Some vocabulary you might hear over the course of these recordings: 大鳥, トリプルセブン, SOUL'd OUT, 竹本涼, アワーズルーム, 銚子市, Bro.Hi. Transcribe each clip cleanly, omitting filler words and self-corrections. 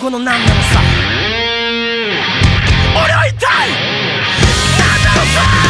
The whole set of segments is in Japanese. この何なのさ、俺は一体何なのさ。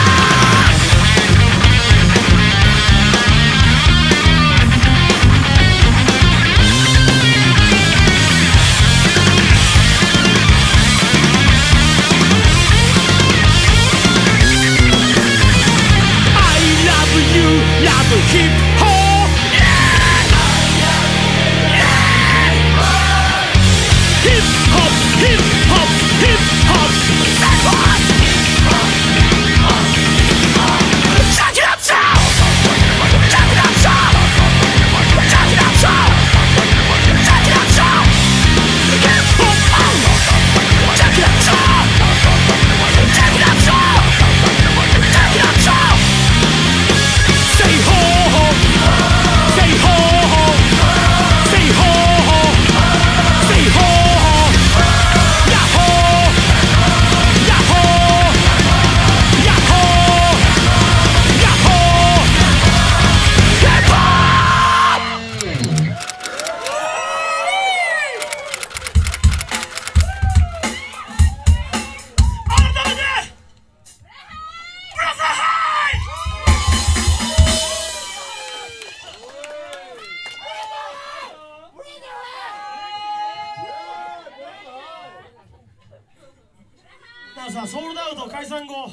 さあ、ソールドアウト解散後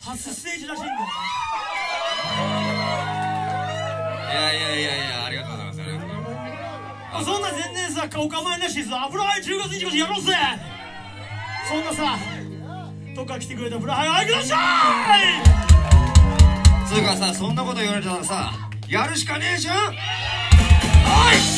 初ステージらしいんだよね。いやありがとうございます。あ、そんな全然さお構いなしさ、ブラハイ10月25日やろうぜ。そんなさどっか来てくれたブラハイ愛ください。つうかさ、そんなこと言われたらさやるしかねえじゃん。おい